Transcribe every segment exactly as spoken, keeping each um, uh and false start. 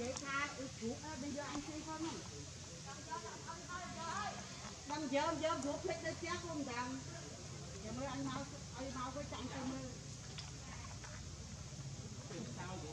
Vậy ra, ủa, bây giờ anh chơi không? Đang giờ giờ gục hết đất chết luôn đằng. Giờ mới anh mau, anh mau với chặn cơm lên. Sao vậy?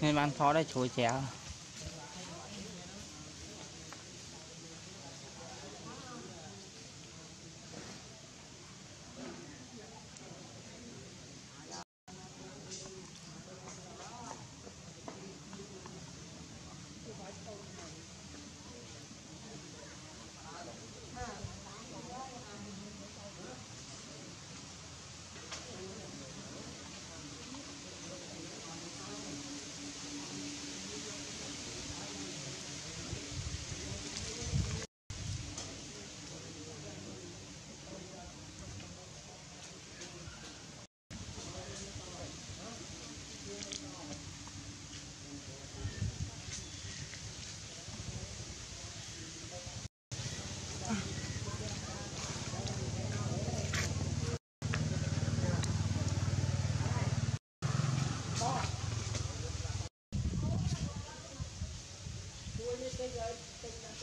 Nên bán thó đây chuối chè. Hãy subscribe cho kênh Ghiền Mì Gõ để không bỏ lỡ những video hấp dẫn. Đi.